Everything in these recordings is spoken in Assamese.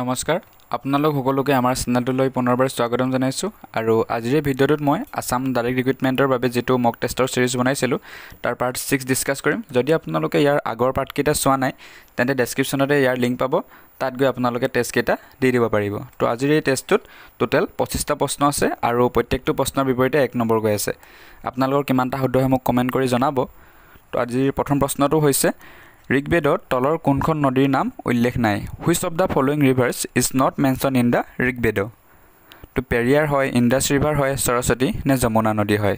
নমস্কাৰ আপোনালোক সকলোকে আমাৰ চেনেলটোলৈ পুনৰবাৰ স্বাগতম জনাইছো আৰু আজিৰ ভিডিঅটোত মই আসাম ডাইৰেক্ট ৰিক্ৰুটমেন্টৰ বাবে যেটো মক টেষ্টৰ সিৰিজ বনাইছিলো তাৰ পাৰ্ট 6 ডিসকাস কৰিম যদি আপোনালোকে ইয়াৰ আগৰ পাৰ্ট কিটা চোৱা নাই তেন্তে ডেসক্ৰিপচনতে ইয়াৰ লিংক পাব তাত গৈ আপোনালোকে টেষ্ট কিটা দি দিব পাৰিব তো আজিৰ এই টেষ্টটোত টোটাল 25 টা প্ৰশ্ন আছে আৰু প্ৰত্যেকটো প্ৰশ্নৰ বিপৰীতে 1 নম্বৰ গৈ আছে আপোনালোকৰ কিমানটা শুদ্ধ হয় মোক কমেন্ট কৰি জনাব তো আজিৰ প্ৰথম প্ৰশ্নটো হৈছে Rigbedot tolor kunkhon nodir naam ullekh nai. Which of the following rivers is not mentioned in the Rigbedo? To Periyar hoy, Indus river hoy, Saraswati ne Jamuna nodi hoy.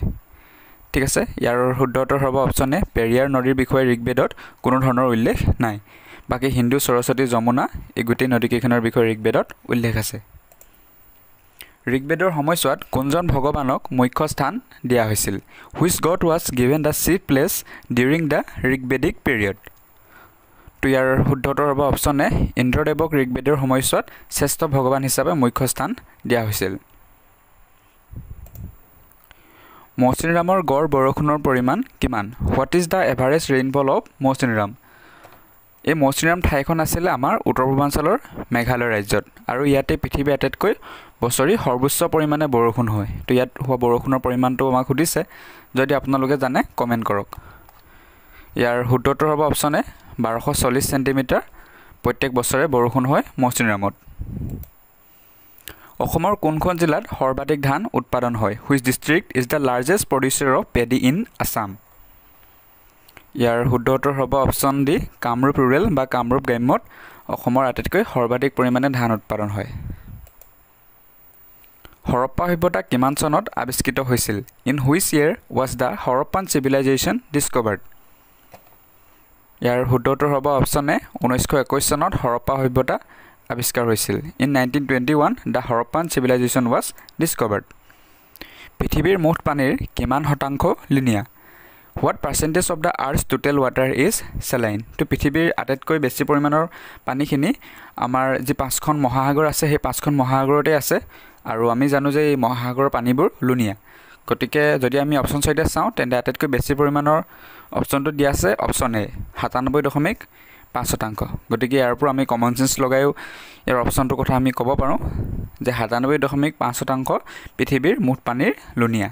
Thik ase, yaror huddotor hoba option e Periyar nodir bikhoye Rigbedot kono dhoroner ullekh nai. Baki Hindu Saraswati Jamuna egutei nodi kekhoner bikhoye Rigbedot ullekh ase. Rigbedor homoiswat kunjon Bhagavanok mukhya sthan diya hoisil. Which god was given the chief place during the Rigbedic period? To your Hudotor option A, Indra Debok Rigbedor Homoiswat, Sesto Bhogovan Hisabe, Mukhostan, Diahusil Mosinramor Gor Borokunor Poriman, Kiman. What is the average rainfall of Mosinram? A Mosinram Taikon Asile Amar, Utrobansalor, Meghalaya Rajyot. Aru Yate Pitibi Atatko, Bosori, Horbusso Porimane Borokun Hoi. To Yat Borokunor Poriman to Makudise, Jodi Apnologa Zane, comment Korok. Your Hudotor option A. 1240 centimeter প্রত্যেক বছরে বরষুণ হয় মসিনরামত অসমৰ কোনখন জিলাত সৰ্বাধিক ধান উৎপাদন হয় which district is the largest producer of paddy in Assam ইয়াৰ শুদ্ধতৰ হ'ব অপচন ডি কামৰূপ ৰুৰেল বা কামৰূপ গ্ৰাম্যত অসমৰ আটাইতকৈ সৰ্বাধিক পৰিমাণে ধান উৎপাদন হয় হৰপ্পা সভ্যতা কিমান চনত আৱিষ্কৃত হৈছিল in which year was the Harappan civilization discovered Yar Hudotor Hoba option A, Unesco question not Horapa Hibota Abiskar Hoisil. In 1921, the Horopan civilization was discovered. Pithibir Mut Panir, Kiman Hotanko, Linia. What percentage of the Earth's total water is saline? To Pithibir Atatko Besiporimano Panikini, Amar the Pascon Mohagor as a Pascon Mohagor de Asse, Aruamizanose Mohagor Panibur, Lunia. কটিকে যদি আমি অপশন সাইডে চাও তেন্তে আটাইতকৈ বেছি পৰিমাণৰ অপশনটো দিয়া আছে অপশন এ 97.5 শতাংশ গটিকে ইয়াৰ পৰা আমি কমন সেন্স লগাইও ইয়াৰ অপশনটো কথা আমি ক'ব পাৰো যে 97.5 শতাংশ পৃথিৱীৰ মুঠ পানীৰ লুনিয়া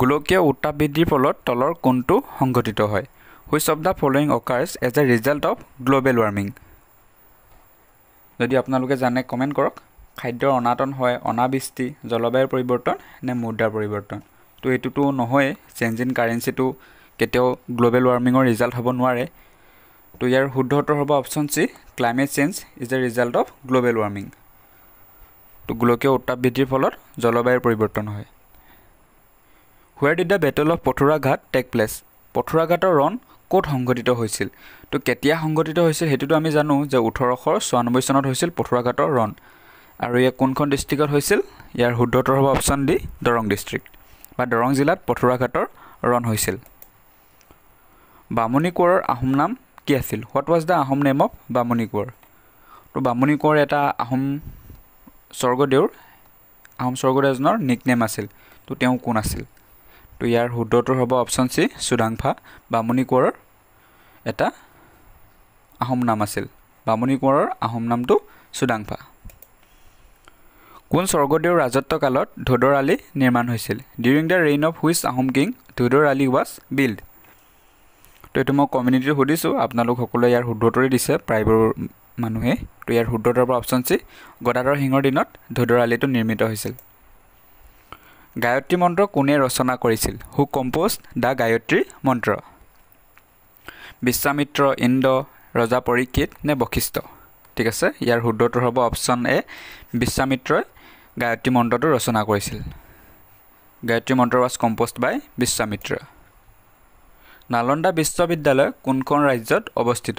গোলকীয় উত্তাপ বৃদ্ধিৰ ফলত তলৰ কোনটো সংঘটিত হয় which of the following occurs as a result of global warming যদি আপোনালোকে জানে কমেন্ট কৰক খাদ্যৰ অনাটন হয় অনাবৃষ্টি জলবায়ু পৰিৱৰ্তন নে মুদ্ৰা পৰিৱৰ্তন তো এটুটো নহয় চেঞ্জ ইন কাৰেন্সি টু কেতিয়াও গ্লোবাল ওয়াৰ্মিংৰ ৰিজাল্ট হ'ব নোৱাৰে তো ইয়াৰ শুদ্ধ উত্তৰ হ'ব option C climate change is the result of global warming তো গোলকীয় উত্তাপ বৃদ্ধিৰ ফলত জলবায়ুৰ পৰিৱৰ্তন হয় where did the battle of Pathurughat take place পথুৰাঘাটৰ ৰণ কোট সংগঠিত হৈছিল তো কেতিয়া সংগঠিত হৈছিল হেতুটো আমি জানো যে 1894 চনত হৈছিল পথুৰাঘাটৰ ৰণ আৰু ইয়া কোনখন ডিস্ট্ৰিক্টত হৈছিল ইয়াৰ শুদ্ধতৰ হ'ব অপচন ডি দৰং ডিস্ট্ৰিক্ট বা দৰং জিলাত পথুৰাঘাটৰ ৰণ হৈছিল বামুনী কোঁৱৰৰ আহোম নাম কি আছিল what was the Ahom name of Bamuni Konwar তো বামুনী কোঁৱৰ এটা আহোম স্বৰ্গদেউৰ আহোম স্বৰ্গৰাজনৰ নিকনেম আছিল তো তেওঁ কোন আছিল তো ইয়াৰ শুদ্ধতৰ হ'ব অপচন সি সুদাংফা বামুনী কোঁৱৰৰ এটা আহোম নাম আছিল বামুনী কোঁৱৰৰ আহোম নামটো সুদাংফা কোন স্বৰ্গদেউৰ ৰাজত্বকালত ধোদৰ আলি নিৰ্মাণ হৈছিল during the reign of which Ahom king Dhodar Ali was build তো এটো মই কমিউনিটি হুদিছো আপোনালোক সকলোৱে ইয়াৰ হুদ্ধতৰি দিছে প্ৰায়বোৰ মানুহে তো ইয়াৰ হুদ্ধতৰ অপচন সি গদাধৰ সিংহৰ দিনত ধোদৰ আলিটো নিৰ্মিত হৈছিল গায়ত্ৰী মন্ত্ৰ কোনে ৰচনা কৰিছিল হু কম্পোজড দা গায়ত্ৰী মন্ত্ৰ বিশ্বামিত্ৰ ইন্দ্ৰ ৰজা পৰীক্ষিত নে বশিষ্ঠ ঠিক আছে ইয়াৰ হুদ্ধতৰ হ'ব অপচন এ বিশ্বামিত্ৰ গায়ত্ৰী মন্ত্ৰটো ৰচনা কৰিছিল গায়ত্ৰী মন্ত্ৰ was composed by Vishwamitra Nalanda বিশ্ববিদ্যালয় কোনখন ৰাজ্যত অৱস্থিত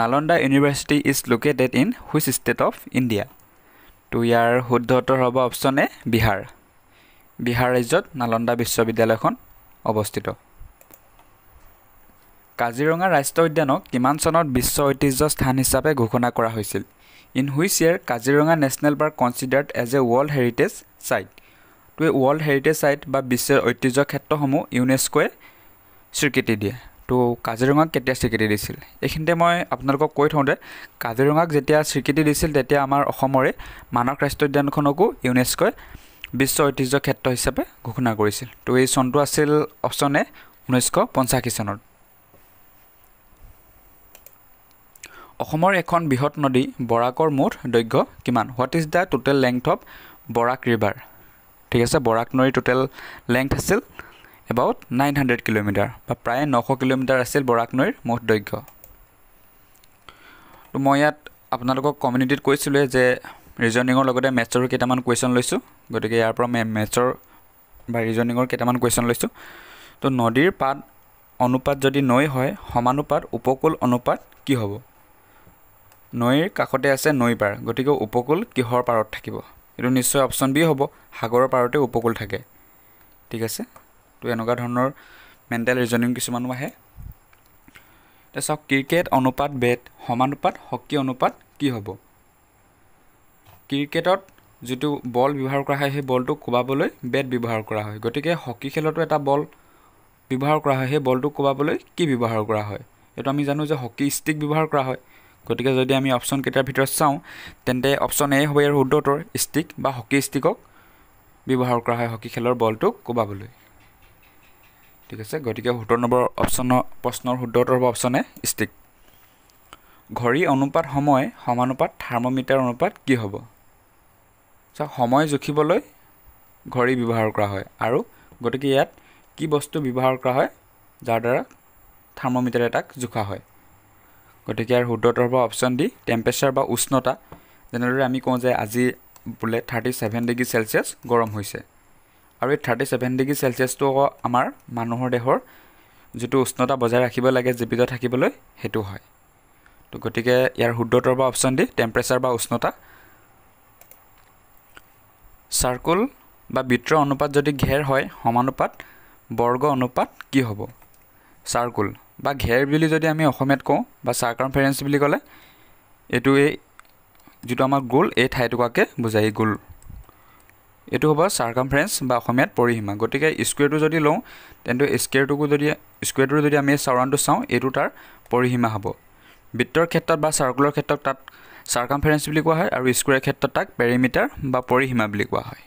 Nalanda university is located in which state of India তো ইয়াৰ শুদ্ধতৰ হ'ব অপচন এ বিহাৰ বিহাৰ ৰাজ্যত নালন্দা বিশ্ববিদ্যালয়খন অৱস্থিত কাজিৰঙা ৰাষ্ট্ৰীয় উদ্যানক কিমান চনত বিশ্ব ঐতিহ্য স্থান হিচাপে ঘোষণা কৰা হৈছিল In which year Kaziranga National Park considered as a World Heritage Site? To a World Heritage Site by Bisher Oitizo Ketohomo UNESCO Circuit Dia. to Kaziranga Ketia Security Disil. Echindemoy, Abnargo Koitonde, Kaziranga Zetia Security Disil, Detia Amar Homore, Mana Cresto Danconogo, UNESCO, Bisso it is the Keto Hisabe, Gukuna Gorisil. To a son to a seal of Sone, UNESCO, Ponsaki Sonor. Ohomor Econ Bihot Nodi, Borak or Moor, Doigo, Kiman. What is the total length of Borak River? Tigasa Borak Nori total length still about 900 kilometer. But prior 900 kilometer still Borak Nori, Moor Doigo. To Moyat Abnargo community question is a reasoning or logoda master Ketaman question Lusu. Go to Gayar from a master by reasoning or Ketaman question Lusu. To Nodir part Onupat Jodi Noi Hoi, Homanupat, Upokul Onupat, Kihobo. Noir কাকতে আছে নৈ পার গটিকে উপকূল কিহৰ পাৰত থাকিব এটো নিশ্চয় অপচন বি হ'ব সাগৰৰ পাৰতে উপকূল থাকে ঠিক আছে তো এনেকুৱা ধৰণৰ মেন্টাল ৰিজনিং কিছুমান আহে তেছক ক্ৰিকেট অনুপাত বেট সমানুপাত হকি অনুপাত কি হ'ব ক্ৰিকেটত যেটো বল ব্যৱহাৰ কৰা হয় সেই বলটো কোবাবলৈ বেট ব্যৱহাৰ কৰা হয় গটিকে হকি খেলটো এটা বল ব্যৱহাৰ কৰা হয় সেই বলটো কোবাবলৈ কি ব্যৱহাৰ কৰা হয় এটো আমি জানো যে হকি ষ্টিক ব্যৱহাৰ কৰা হয় গটিকে যদি আমি অপচন কেটাৰ ভিতৰত চাওঁ তেন্তে অপচন এ হয় আৰু উডটৰ ষ্টিক বা হকি ষ্টিকক ব্যৱহাৰ কৰা হয় হকি খেলৰ বলটো কোবাবলৈ ঠিক আছে গটিকে 17 নম্বৰ অপচন প্ৰশ্নৰ উডটৰ অপচন এ ষ্টিক ঘড়ী অনুপাত সময় সমানুপাত থাৰ্মোমিটাৰ অনুপাত কি হ'ব সা সময় জুখিবলৈ ঘড়ী ব্যৱহাৰ কৰা হয় আৰু গটিকে ইয়াত কি বস্তু ব্যৱহাৰ কৰা হয় যাৰ দ্বাৰা থাৰ্মোমিটাৰ এটাক জুখা হয় গটিকে আৰ হুডটৰ বা অপচন ডি টেম্পাৰেচাৰ বা উষ্ণতা জেনেৰেলি আমি কওঁ যে আজি বুলে 37 ডিগ্ৰী সেলসিয়াস গৰম হৈছে আৰু এই 37 ডিগ্ৰী সেলসিয়াস তো আমাৰ মানুহৰ দেহৰ যেটো উষ্ণতা বজাই ৰাখিব লাগে জীৱিত থাকিবলৈ হেতু হয় তো গটিকে ইয়াৰ হুডটৰ বা অপচন ডি টেম্পাৰেচাৰ বা উষ্ণতা সাৰ্কুল বা বৃত্ত অনুপাত যদি ঘেৰ হয় সমানুপাত বৰ্গ অনুপাত কি হ'ব সাৰ্কুল বা ঘেৰ বুলি যদি আমি অসমত কওঁ বা সাৰ্কামফাৰেন্স বুলি কলে এটো এই যেটো আমাৰ গোল এই ঠাইটুকাকে বুজাই গোল এটো হ'ব সাৰ্কামফাৰেন্স বা অসমত পৰিসীমা গটিকে স্কয়াৰটো যদি লওঁ তেন্তে স্কয়াৰটো যদি আমি সাউৰাউণ্ডটো চাওঁ এটো তাৰ পৰিসীমা হ'ব বৃত্তৰ ক্ষেত্ৰত বা সাৰ্কুলৰ ক্ষেত্ৰত তাত সাৰ্কামফাৰেন্স বুলি কোৱা হয় আৰু স্কয়াৰৰ ক্ষেত্ৰত তাক পেৰিমিটাৰ বা পৰিসীমা বুলি কোৱা হয়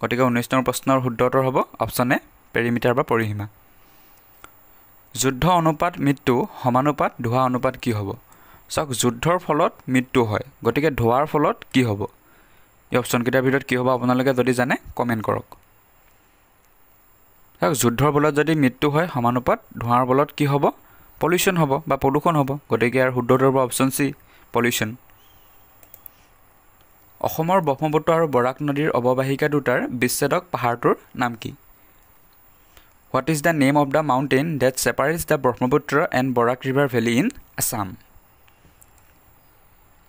গটিকে 19 নম্বৰ প্ৰশ্নৰ শুদ্ধ উত্তৰ হ'ব অপচন এ পেৰিমিটাৰ বা পৰিসীমা যুদ্ধ অনুপাত মৃত্যু সমানুপাত ধোঁৱা অনুপাত কি হ'ব সক যুদ্ধৰ ফলত মৃত্যু হয় গটিকে ধোঁৱাৰ ফলত কি হ'ব এই অপচন কিটাৰ ভিতৰত কি হ'ব আপোনালোকে যদি জানে কমেন্ট কৰক সক যুদ্ধৰ ফলত যদি মৃত্যু হয় সমানুপাত ধোঁৱাৰ ফলত কি হ'ব পলিউশন হ'ব বা প্ৰদূষণ হ'ব গটিকে আৰু শুদ্ধ উত্তৰ অপচন সি পলিউশন অসমৰ ব্ৰহ্মপুত্ৰ আৰু বৰাক নদীৰ অৱবাহিকা দুটাৰ বিচ্ছেদক পাহাৰটোৰ নাম কি What is the name of the mountain that separates the Brahmaputra and Borak River Valley in Assam?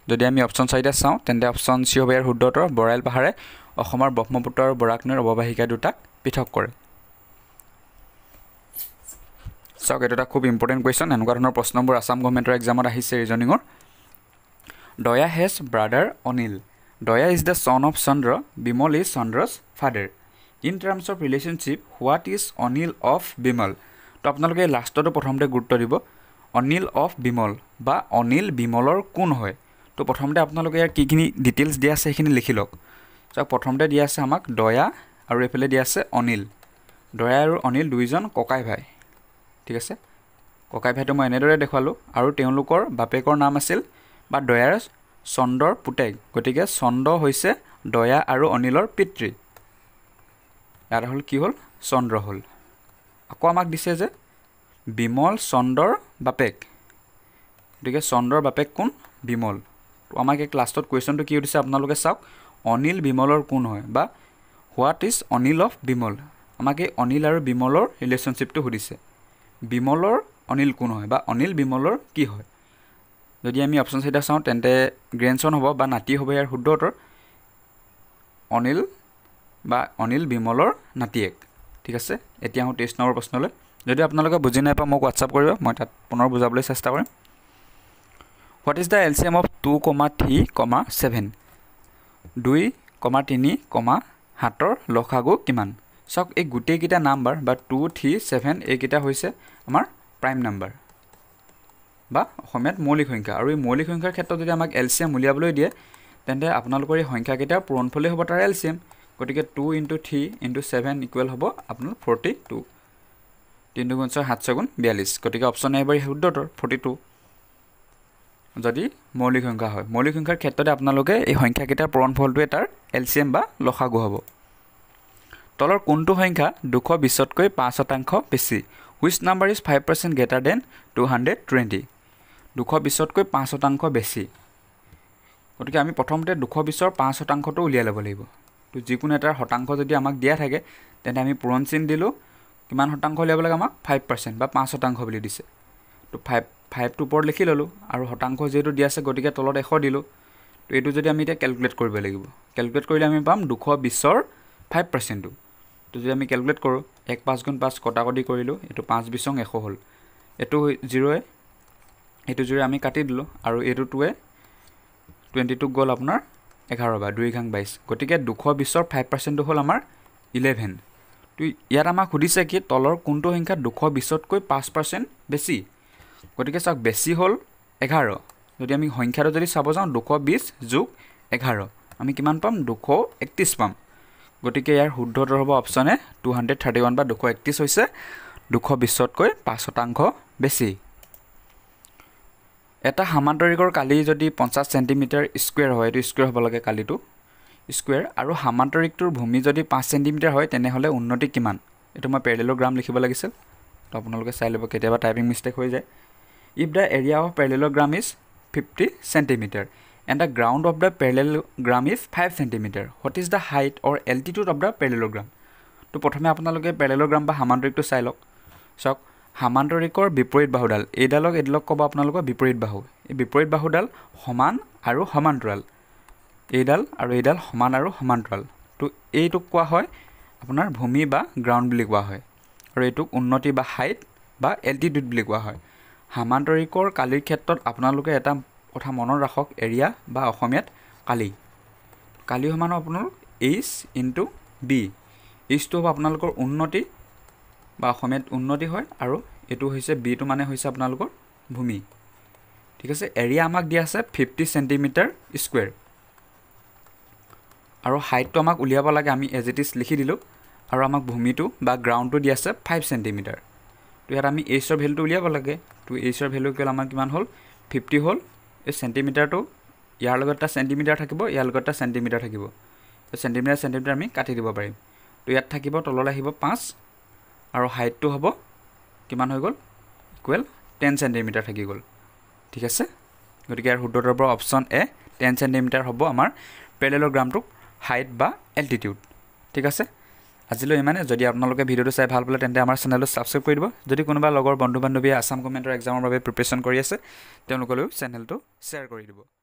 Jodi ami option side asau tende option C hobe hudotor Boral Pahare Ohomar Brahmaputra aru Borak Nodir obobahika dutak pithok kore. So eto ta khub important question enukar dhoroner proshnobor Assam government exam ot ahise reasoning or Daya has brother Anil. Daya is the son of Chandra. Bimal is Chandra's father. In terms of relationship, what is Anil of Bimal? To apnaloge last to prothomte gurutwa dibo Anil of Bimal ba Anil Bimalor kun hoy to prothomte apnaloge yar ki kini details dia ase ekhini likhi lok so prothomte dia ase amak Daya aru ephele dia ase Anil Daya aru Anil duijon kokai bhai thik ase kokai bhai to moi ene dore dekhalu aru teolukor bapekor naam asil ba Dayar Chandor putek gotike Chando hoise Daya aru Anilor pitri यार होल की होल Chandra होल अको आमाक दिसे जे Bimal Chandor बापेक ठीक Chandor बापेक कोन Bimal तो आमाक एक क्लास टोट क्वेश्चन तो की उठिसे आपनालोगे साक Anil Bimalor कोन होय बा what is Anil of Bimal आमाक Anil आरो Bimalor रिलेशनशिप तो हुदिसे Bimalor Anil कोन होय बा Anil Bimalor की होय जदि आमी ऑप्शन साइडा साउ तेंते ग्रैंडसन होबो बा नाती होबो यार हुद्दर Anil বা Anil Bimalor নাতিয়েক ঠিক আছে এতিয়া হ 23 নম্বৰ প্ৰশ্নলৈ যদি আপোনালোকে বুজি নাই পা মোক WhatsApp কৰিব মই তাত পুনৰ বুজাবলৈ চেষ্টা কৰিম What is the LCM of 2,3,7 2,3,7 ৰ লসাগু কিমান সক এই গুটেকিটা নাম্বাৰ বা 2 3 7 এই কিটা হৈছে আমাৰ prime number বা অসমীয়াত মৌলিক সংখ্যা আৰু এই মৌলিক সংখ্যাৰ ক্ষেত্ৰত যদি আমাক এলসিএম উলিয়াবলৈ দিয়ে তেন্তে আপোনালোকৰ সংখ্যা কেইটা পূৰণফলে হ'ব তাৰ এলসিএম গটিকে 2 × 3 × 7 ইকুৱেল হ'ব আপোনাৰ 42 3 গুণ 6 7 গুণ 42 গটিকে অপচন এ বাই শুদ্ধতৰ 42 যদি মৌলিক সংখ্যা হয় মৌলিক সংখ্যাৰ ক্ষেত্ৰত আপোনালোকে এই সংখ্যা কেইটা পূৰণফলটো তাৰ এলসিএম বা লসাগু হ'ব তলৰ কোনটো সংখ্যা 220 তকৈ 5% বেছি which number is 5% greater than 220 220 তকৈ 5% বেছি গটিকে আমি প্ৰথমতে 220 ৰ 5%টো উলিয়াই ল'ব লাগিব তো যিকোন এটাৰ শতাংশ যদি আমাক দিয়া থাকে তেন্তে আমি পূৰণ চিন দিলো কিমান শতাংশ উলিয়াব লাগে আমাক 5% বা 5% বুলি দিছে তো 5 টো ওপৰ লিখি ললো আৰু শতাংশ যেটো দিয়া আছে গটিকে তলত 100 দিলো তো এটো যদি আমি এটা ক্যালকুলেট কৰিব লাগিব ক্যালকুলেট কৰিলে আমি পাম 220 ৰ 5% টো তো যদি আমি ক্যালকুলেট কৰো 1 5 গুণ 5 কটাকটি কৰিলো এটো 5 20 100 হল এটো 0 এ এটো 0 আমি কাটি দিলো আৰু এটো 2 এ 22 গ'ল আপোনাৰ 11 বা 2 ঘং 22 গটিকে 220 ৰ 5% হল আমাৰ 11 তো ইয়াত আমাক খুদিছে কি তলৰ কোনটো সংখ্যা 220 তকৈ 5% বেছি গটিকে সক বেছি হল 11 যদি আমি সংখ্যাটো যদি চাব যাও 220 যোগ 11 আমি কিমান পাম 231 পাম গটিকে ইয়াৰ শুদ্ধতৰ হ'ব অপচন এ 231 বা 231 হৈছে 220 তকৈ 5% বেছি এটা হামান্তৰিকৰ কালি যদি 50 cm স্কয়াৰ হয় এটো স্কয়াৰ হ'ব লাগে কালিটো স্কয়াৰ আৰু হামান্তৰিকটোৰ ভূমি যদি 5 cm হয় তেনে হলে উন্নতি কিমান এটো মই প্যারালেলোগ্রাম লিখিব লাগিছিল তো আপোনালোকে চাই লব কেতিয়াবা টাইপিং মিস্টেক হৈ যায় if the area of parallelogram is 50 cm and the ground of the parallelogram is 5 cm what is the height or altitude of the parallelogram তো প্ৰথমে আপোনালোকে parallelogram বা হামান্তৰিকটো চাই লওক চক হামান্তৰিকৰ বিপৰীত বাহুডাল এইডালক এডলক কবা আপোনালোকৰ বিপৰীত বাহু এই বিপৰীত বাহুডাল সমান আৰু সমান্তৰাল এইডাল আৰু এইডাল সমান আৰু সমান্তৰাল তো এইটো কোৱা হয় আপোনাৰ ভূমি বা গ্ৰাউণ্ড বুলি কোৱা হয় আৰু এইটো উন্নতি বা হাইট বা এল্টিটিউড বুলি কোৱা হয় হামান্তৰিকৰ কালিৰ ক্ষেত্ৰত আপোনালোকে এটা কথা মনত ৰাখক এৰিয়া বা অসমীয়াত কালি কালি সমান আপোনাৰ h * b h টো আপোনালোকৰ উন্নতি বা অসমত উন্নতি হয় আৰু এটো হৈছে বি টো মানে হৈছে আপোনালোকৰ ভূমি ঠিক আছে এৰিয়া আমাক দিয়া আছে 50 cm স্কয়াৰ আৰু হাইট টো আমাক উলিয়াব লাগে আমি এজ ইট ইজ লিখি দিলো আৰু আমাক ভূমিটো বা গ্ৰাউণ্ড টো দিয়া আছে 5 cm তো ইয়াত আমি h ৰ ভ্যালুটো উলিয়াব লাগে তো h ৰ ভ্যালু কিমান আমাক কিমান হল 50 হল এই cm টো ইয়াৰ লগত এটা cm থাকিব ইয়াৰ লগত এটা cm থাকিব তো cm আমি কাটি দিব পাৰিম তো ইয়াত থাকিব তললৈ আহিব 5 আৰু হাইট টু হ'ব কিমান হৈ গ'ল ইকুৱেল 10 cm থাকি গ'ল ঠিক আছে গটিকে আৰু হুডৰ পৰা অপচন এ 10 cm হ'ব আমাৰ প্যারালেলোগ্রামটো হাইট বা এল্টিটিউড ঠিক আছে আজিলৈ ইমানে যদি আপোনালোকে ভিডিওটো চাই ভাল পালে তেন্তে আমাৰ চেনেলটো সাবস্ক্ৰাইব কৰি দিব যদি কোনোবা লগৰ বন্ধু বান্ধৱী আসাম কমেন্টৰ এক্সামৰ বাবে প্ৰিপাৰেচন কৰি আছে তেওঁলোকলৈ চেনেলটো শেয়াৰ কৰি দিব